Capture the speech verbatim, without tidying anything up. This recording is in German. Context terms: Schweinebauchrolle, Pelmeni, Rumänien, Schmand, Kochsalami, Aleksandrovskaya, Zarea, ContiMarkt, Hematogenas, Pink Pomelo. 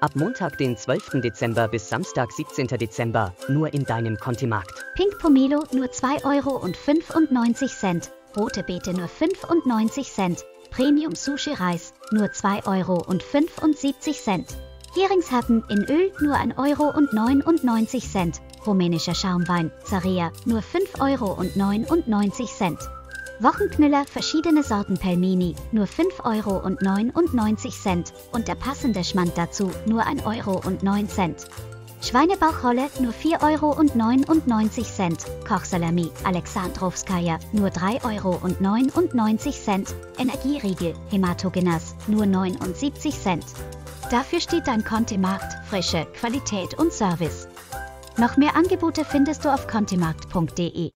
Ab Montag, den zwölften Dezember bis Samstag, siebzehnten Dezember, nur in deinem ContiMarkt. Pink Pomelo nur zwei Euro fünfundneunzig, rote Beete nur fünfundneunzig Cent, Premium Sushi Reis nur zwei Euro fünfundsiebzig, Heringshacken in Öl nur ein Euro neunundneunzig, rumänischer Schaumwein Zarea nur fünf Euro neunundneunzig. Wochenknüller, verschiedene Sorten Pelmeni, nur fünf Euro neunundneunzig und der passende Schmand dazu nur ein Euro neun. Schweinebauchrolle nur vier Euro neunundneunzig, Kochsalami Aleksandrovskaya nur drei Euro neunundneunzig, Energieriegel Hematogenas nur neunundsiebzig Cent. Dafür steht dein ContiMarkt, Frische, Qualität und Service. Noch mehr Angebote findest du auf contimarkt punkt de.